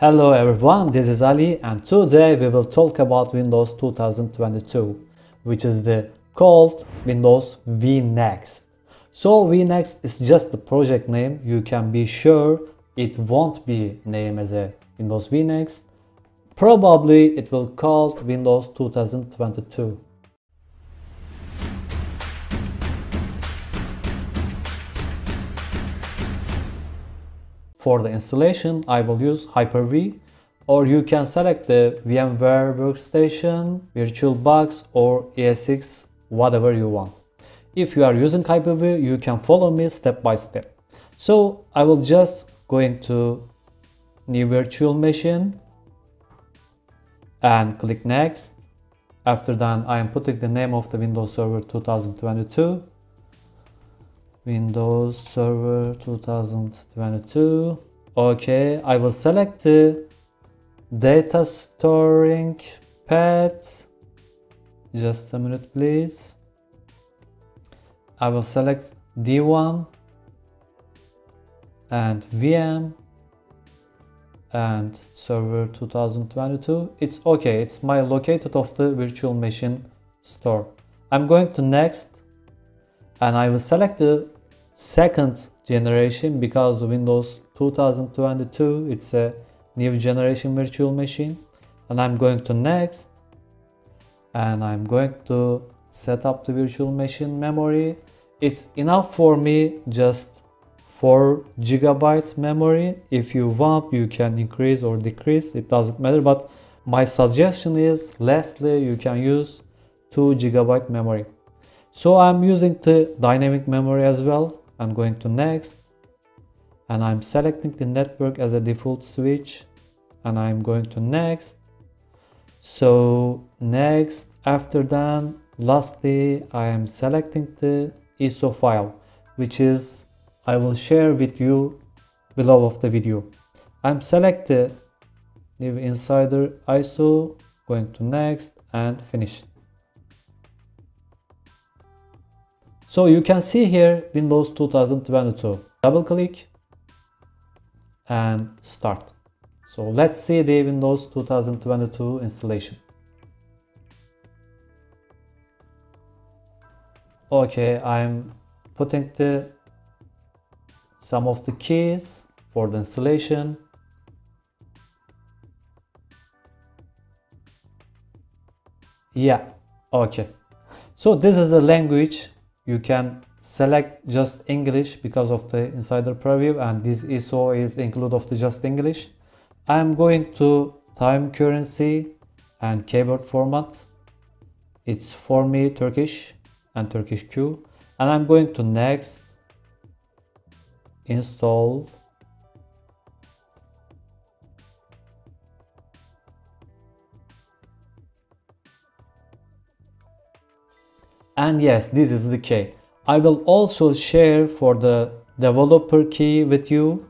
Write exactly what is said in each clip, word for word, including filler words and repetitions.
Hello everyone, this is Ali and today we will talk about Windows two thousand twenty-two, which is the called Windows Vnext. So Vnext is just the project name. You can be sure it won't be named as a Windows Vnext. Probably it will called Windows two thousand twenty-two. For the installation, I will use Hyper-V, or you can select the VMware Workstation, VirtualBox or E S X, whatever you want. If you are using Hyper-V, you can follow me step by step. So I will just go into new virtual machine and click next. After that, I am putting the name of the Windows Server two thousand twenty-two. Windows Server two thousand twenty-two. Okay, I will select the data storing path. Just a minute, please. I will select D one and V M and Server two thousand twenty-two. It's okay, it's my located of the virtual machine store. I'm going to next and I will select the second generation because Windows two thousand twenty-two, it's a new generation virtual machine, and I'm going to next and I'm going to set up the virtual machine memory. It's enough for me, just four gigabyte memory. If you want, you can increase or decrease, it doesn't matter, but my suggestion is lastly you can use two gigabyte memory. So I'm using the dynamic memory as well. I'm going to next and I'm selecting the network as a default switch and I'm going to next. So next, after that, lastly I am selecting the I S O file, which is I will share with you below of the video. I'm selecting new insider I S O, going to next and finish. So you can see here Windows two thousand twenty-two. Double click and start. So let's see the Windows two thousand twenty-two installation. Okay, I'm putting the some of the keys for the installation. Yeah, okay. So this is the language. You can select just English because of the insider preview and this I S O is included of the just English. I am going to time currency and keyboard format. It's for me Turkish and Turkish Q, and I'm going to next, install, and yes, this is the key. I will also share for the developer key with you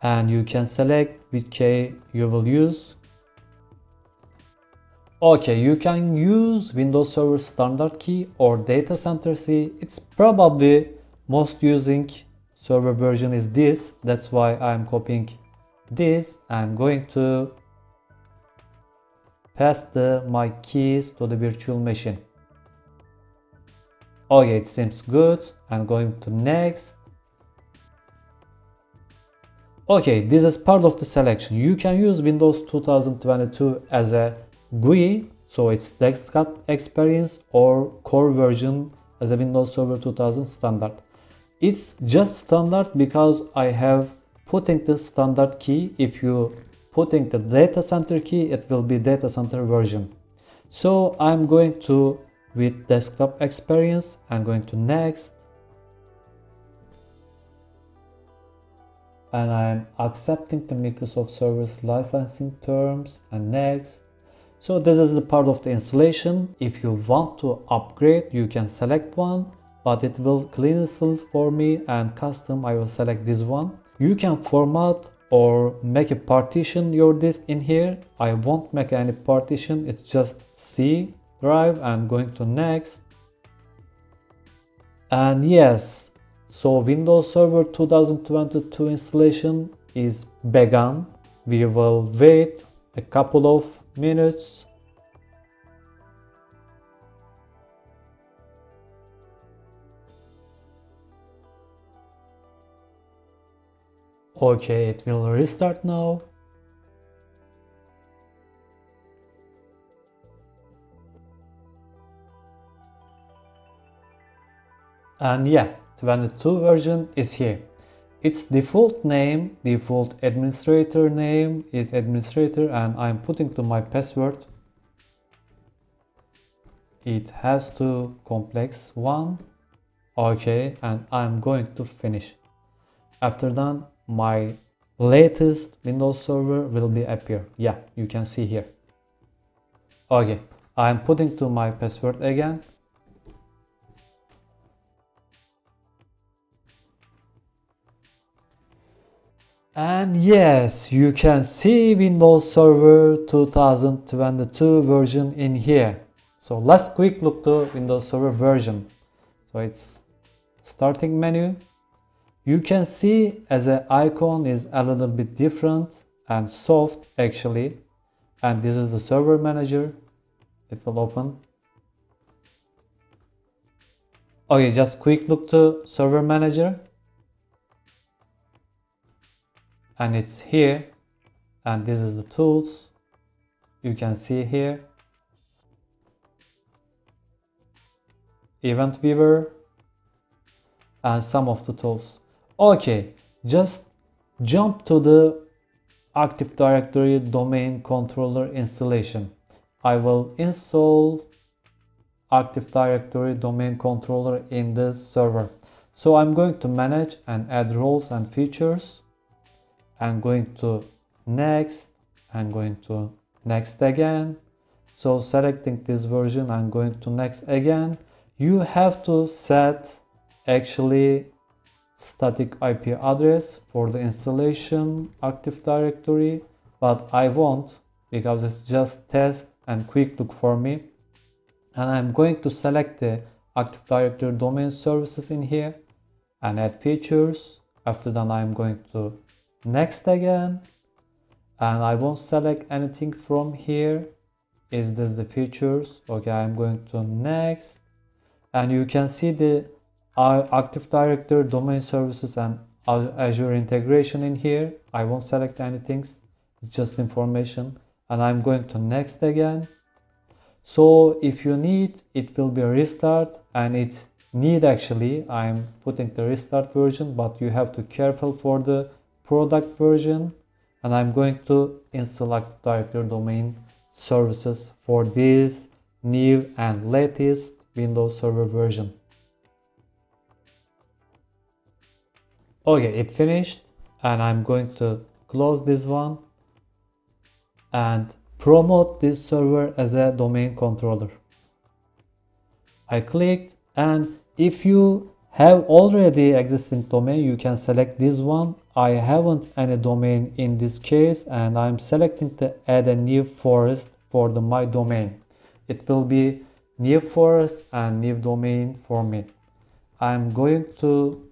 and you can select which key you will use. Okay, you can use Windows Server standard key or data center key. It's probably most using server version is this. That's why I'm copying this and going to paste the, my keys to the virtual machine. Okay, it seems good. I'm going to next. Okay, this is part of the selection. You can use Windows two thousand twenty-two as a G U I, so it's desktop experience, or core version as a Windows Server two thousand standard. It's just standard because I have putting the standard key. If you putting the data center key, it will be data center version. So I'm going to with desktop experience, I'm going to next and I'm accepting the Microsoft Service licensing terms and next. So this is the part of the installation. If you want to upgrade, you can select one, but it will clean itself for me and custom. I will select this one. You can format or make a partition your disk in here. I won't make any partition. It's just C drive. I'm going to next and yes, so Windows Server two thousand twenty-two installation is begun. We will wait a couple of minutes. Okay, it will restart now. And yeah, twenty-two version is here. Its default name, default administrator name is administrator, and I'm putting to my password. It has to complex one. Okay, and I'm going to finish. After that, my latest Windows Server will be appear. Yeah, you can see here. Okay, I'm putting to my password again. And yes, you can see Windows Server twenty twenty-two version in here. So let's quick look to Windows Server version. So it's starting menu. You can see as an icon is a little bit different and soft actually. And this is the server manager. It will open. Okay, just quick look to server manager. And it's here, and this is the tools you can see here. Event Viewer and some of the tools. Okay, just jump to the Active Directory Domain Controller installation. I will install Active Directory Domain Controller in the server. So I'm going to manage and add roles and features. I'm going to next, I'm going to next again. So selecting this version, I'm going to next again. You have to set actually static I P address for the installation Active Directory, but I won't because it's just test and quick look for me. And I'm going to select the Active Directory domain services in here and add features. After that, I'm going to next again, and I won't select anything from here. Is this the features? Okay, I'm going to next, and you can see the Active Directory domain services and Azure integration in here. I won't select anything, it's just information, and I'm going to next again. So if you need, it will be a restart, and it need actually I'm putting the restart version, but you have to be careful for the product version, and I'm going to install Active Directory domain services for this new and latest Windows Server version. Okay, it finished, and I'm going to close this one and promote this server as a domain controller. I clicked, and if you have already existing domain, you can select this one. I haven't any domain in this case, and I'm selecting to add a new forest for the my domain. It will be new forest and new domain for me. I'm going to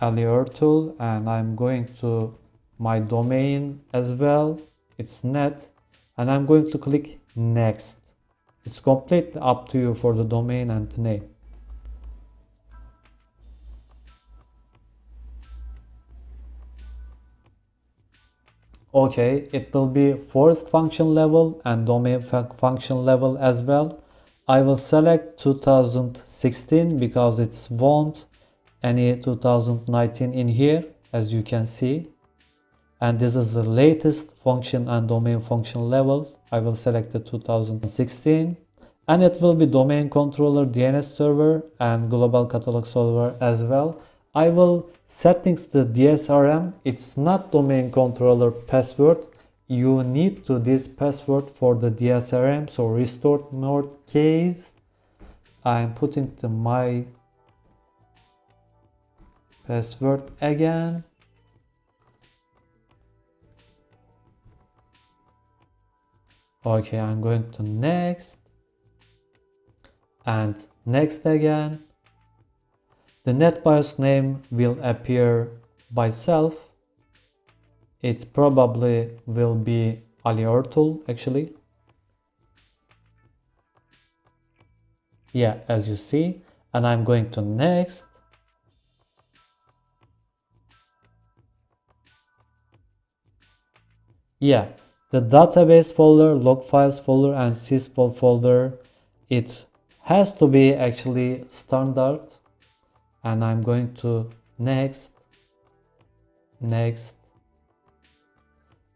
Ali Örtül, and I'm going to my domain as well. It's net, and I'm going to click next. It's completely up to you for the domain and the name. Okay, it will be forest function level and domain function level as well. I will select two thousand sixteen because it's won't any two thousand nineteen in here, as you can see. And this is the latest function and domain function level. I will select the two thousand sixteen, and it will be domain controller, D N S server, and global catalog server as well. I will settings the D S R M. It's not domain controller password. You need to this password for the D S R M. So restore mode case. I'm putting to my password again. Okay, I'm going to next and next again. The NetBIOS name will appear by itself. it probably will be Ali Örtül, actually. Yeah, as you see, and I'm going to next. Yeah, the database folder, log files folder, and sysfall folder, it has to be actually standard. And I'm going to next, next,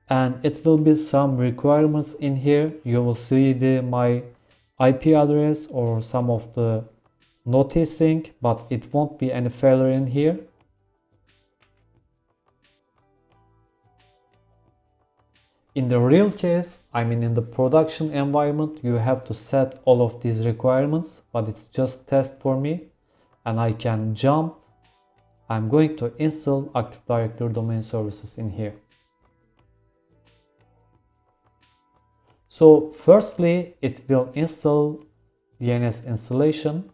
and it will be some requirements in here. You will see the my I P address or some of the noticing, but it won't be any failure in here. In the real case, I mean in the production environment, you have to set all of these requirements, but it's just test for me. And I can jump. I'm going to install Active Directory Domain Services in here. So firstly, it will install D N S installation.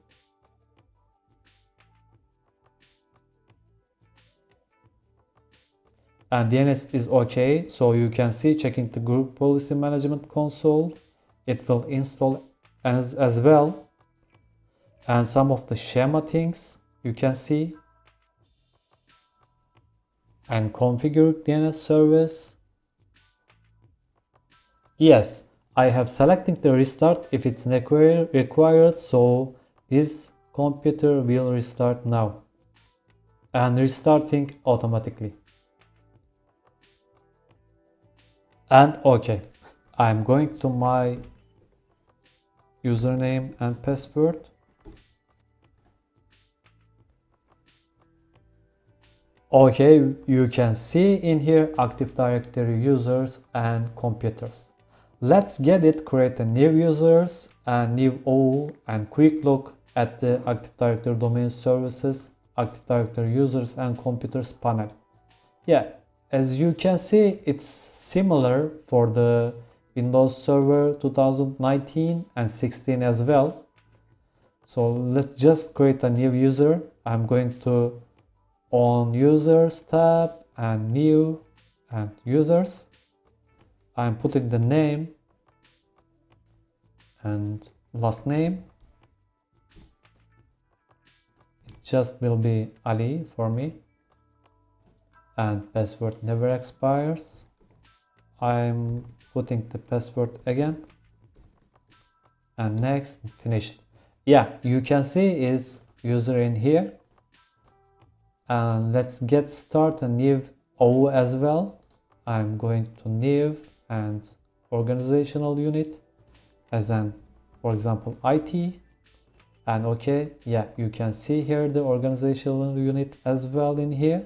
And D N S is okay, so you can see checking the Group Policy Management Console. It will install as, as well. And some of the schema things you can see. And configure D N S service. Yes, I have selected the restart if it's required, so this computer will restart now. And restarting automatically. And okay, I'm going to my username and password. Okay, you can see in here Active Directory Users and Computers. Let's get it, create a new users and new O O and quick look at the Active Directory Domain Services, Active Directory Users and Computers panel. Yeah. As you can see, it's similar for the Windows Server two thousand nineteen and sixteen as well. So let's just create a new user. I'm going to on users tab and new and users. I'm putting the name and last name. It just will be Ali for me. And password never expires. I'm putting the password again and next, finish. Yeah, you can see is user in here. And let's get start a new O as well. I'm going to new and organizational unit as an, for example, I T. And okay, yeah, you can see here the organizational unit as well in here.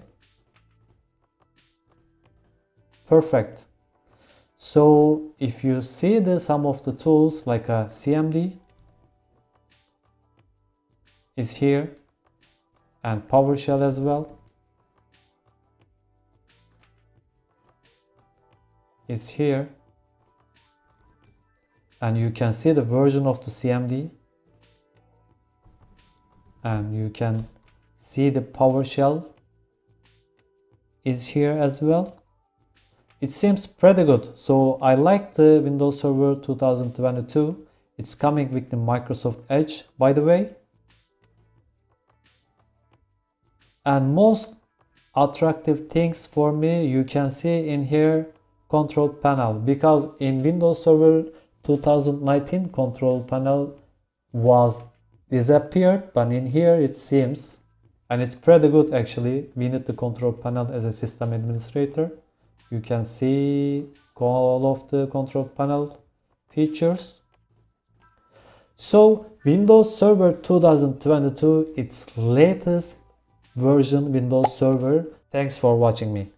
Perfect. So if you see the some of the tools like a C M D is here and PowerShell as well is here, and you can see the version of the C M D and you can see the PowerShell is here as well. It seems pretty good, so I like the Windows Server two thousand twenty-two. It's coming with the Microsoft Edge, by the way. And most attractive things for me, you can see in here, control panel. Because in Windows Server two thousand nineteen, control panel was disappeared, but in here it seems. And it's pretty good actually. We need the control panel as a system administrator. You can see all of the control panel features. So Windows Server two thousand twenty-two, its latest version Windows Server. Thanks for watching me.